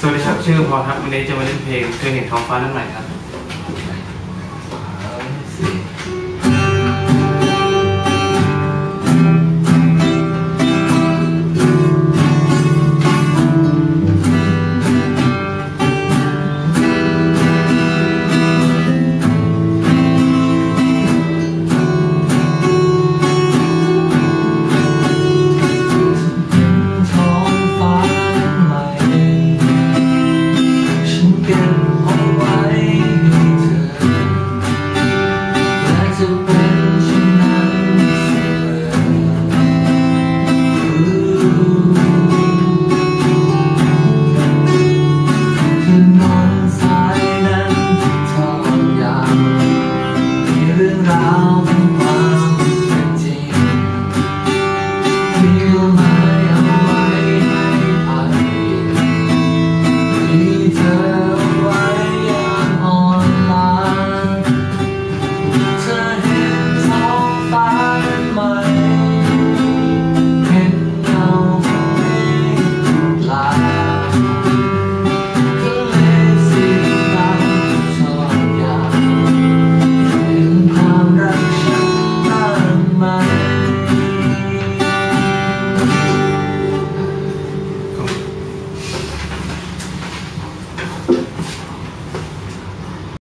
สวัสดีครับชื่อพอครับวันนี้จะมาเล่นเพลงเคยเห็นท้องฟ้าเรื่องไหนครับ